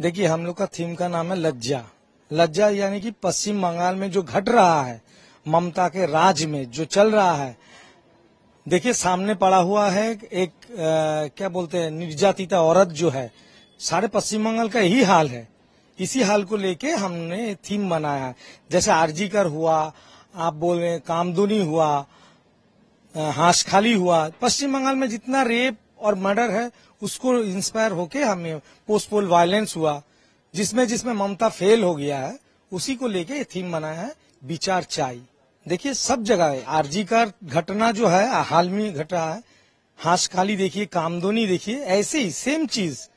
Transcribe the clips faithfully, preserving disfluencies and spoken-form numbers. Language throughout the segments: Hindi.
देखिए हम लोग का थीम का नाम है लज्जा। लज्जा यानी कि पश्चिम बंगाल में जो घट रहा है, ममता के राज में जो चल रहा है, देखिए सामने पड़ा हुआ है एक आ, क्या बोलते हैं निर्जातिता औरत जो है, सारे पश्चिम बंगाल का यही हाल है। इसी हाल को लेके हमने थीम बनाया है। जैसे आरजी कर हुआ, आप बोल रहे कामदुनी हुआ, हांसखाली हुआ, पश्चिम बंगाल में जितना रेप और मर्डर है उसको इंस्पायर होके हमें पोस्टपोल वायलेंस हुआ, जिसमें जिसमें ममता फेल हो गया है, उसी को लेके थीम बनाया है विचार चाय। देखिए सब जगह है आरजी कर घटना जो है हाल में घटा है, हांसखाली देखिए, कामदुनी देखिए, ऐसे ही सेम चीज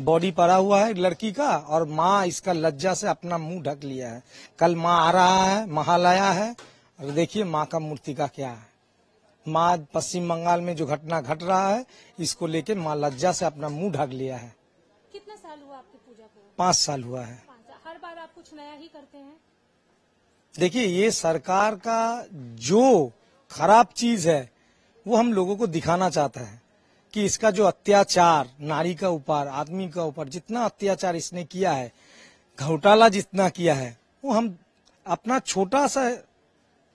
बॉडी पड़ा हुआ है लड़की का और माँ इसका लज्जा से अपना मुंह ढक लिया है। कल माँ आ रहा है, महालया है, और देखिए माँ का मूर्ति का क्या है। माँ पश्चिम बंगाल में जो घटना घट रहा है इसको लेके माँ लज्जा से अपना मुंह ढक लिया है। कितना साल हुआ आपकी पूजा को? पाँच साल हुआ है। हर बार आप कुछ नया ही करते हैं। देखिए ये सरकार का जो खराब चीज है वो हम लोगों को दिखाना चाहता है कि इसका जो अत्याचार नारी का ऊपर, आदमी का ऊपर, जितना अत्याचार इसने किया है, घोटाला जितना किया है, वो हम अपना छोटा सा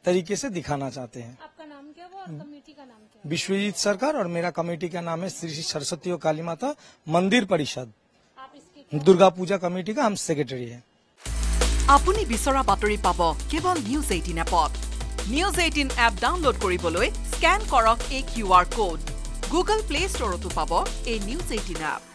तरीके से दिखाना चाहते हैं। आपका नाम क्या वो और कमेटी का नाम क्या? विश्वजीत सरकार और मेरा कमेटी का नाम है श्री सरस्वती और काली माता मंदिर परिषद। आप इसके दुर्गा पूजा कमेटी का हम सेक्रेटरी है। आपुनी विचरा बातरी पाब केवल न्यूज अठारह एप। न्यूज अठारह एप डाउनलोड কৰিবলৈ स्कैन करक এই QR code. Google play store तो पा न्यूज अठारह एप।